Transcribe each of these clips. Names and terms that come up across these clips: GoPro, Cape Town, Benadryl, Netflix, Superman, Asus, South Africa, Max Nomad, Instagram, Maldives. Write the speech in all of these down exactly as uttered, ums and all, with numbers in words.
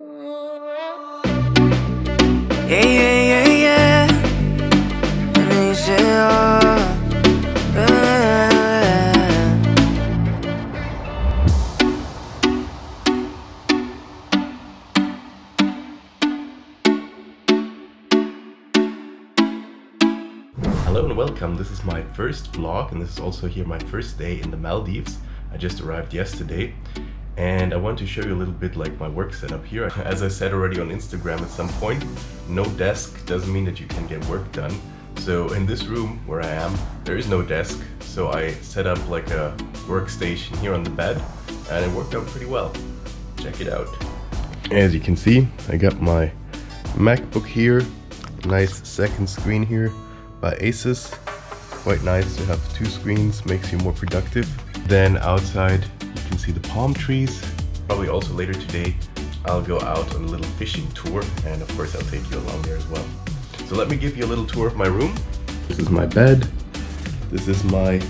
Yeah, yeah, yeah, yeah. And then you say, oh, yeah. Hello and welcome. This is my first vlog, and this is also here my first day in the Maldives. I just arrived yesterday. And I want to show you a little bit like my work setup here. As I said already on Instagram at some point, no desk doesn't mean that you can get work done. So in this room where I am, there is no desk. So I set up like a workstation here on the bed, and it worked out pretty well. Check it out. As you can see, I got my MacBook here. Nice second screen here by Asus. Quite nice to have two screens, makes you more productive. Then outside, you can see the palm trees. Probably also later today, I'll go out on a little fishing tour, and of course I'll take you along there as well. So let me give you a little tour of my room. This is my bed. This is my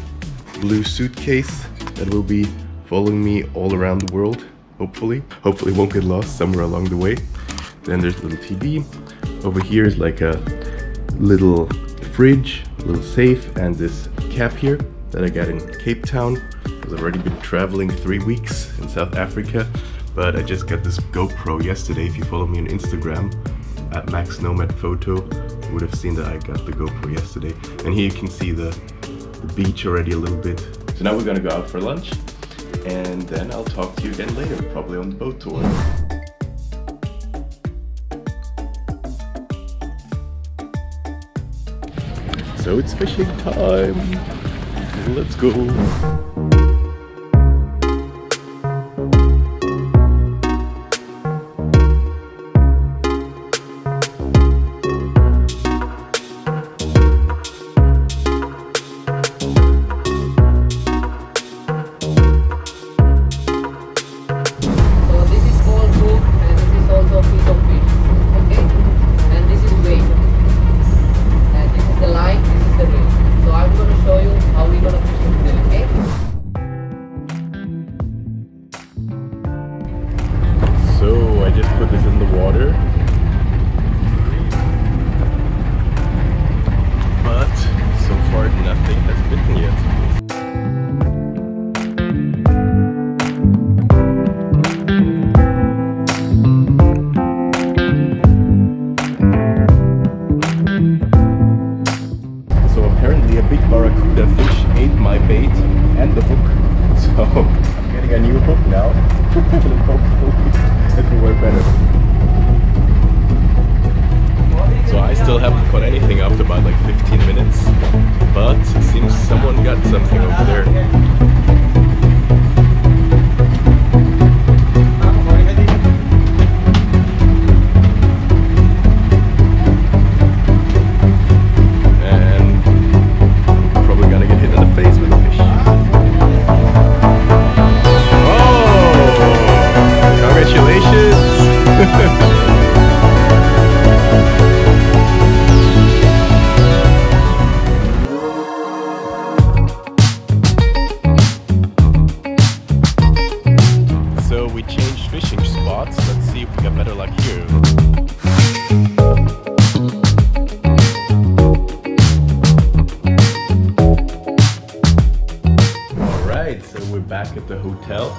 blue suitcase that will be following me all around the world, hopefully. Hopefully it won't get lost somewhere along the way. Then there's a little T V. Over here is like a little fridge, a little safe, and this cap here that I got in Cape Town. I've already been traveling three weeks in South Africa, but I just got this GoPro yesterday. If you follow me on Instagram at Max Nomad Photo, you would have seen that I got the GoPro yesterday. And here you can see the, the beach already a little bit. So now we're gonna go out for lunch, and then I'll talk to you again later, probably on the boat tour. So it's fishing time. Let's go. At the hotel.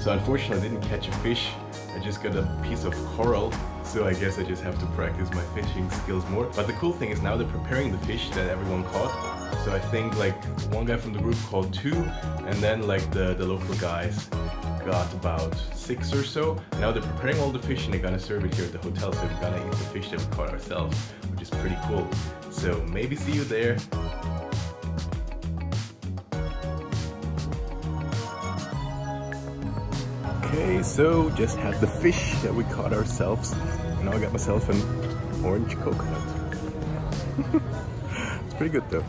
So unfortunately I didn't catch a fish. I just got a piece of coral, so I guess I just have to practice my fishing skills more. But the cool thing is now they're preparing the fish that everyone caught. So I think like one guy from the group caught two, and then like the, the local guys got about six or so. Now they're preparing all the fish and they're gonna serve it here at the hotel, so we're gonna eat the fish that we caught ourselves, which is pretty cool. So maybe see you there. Okay, so just had the fish that we caught ourselves, and now I got myself an orange coconut. It's pretty good though.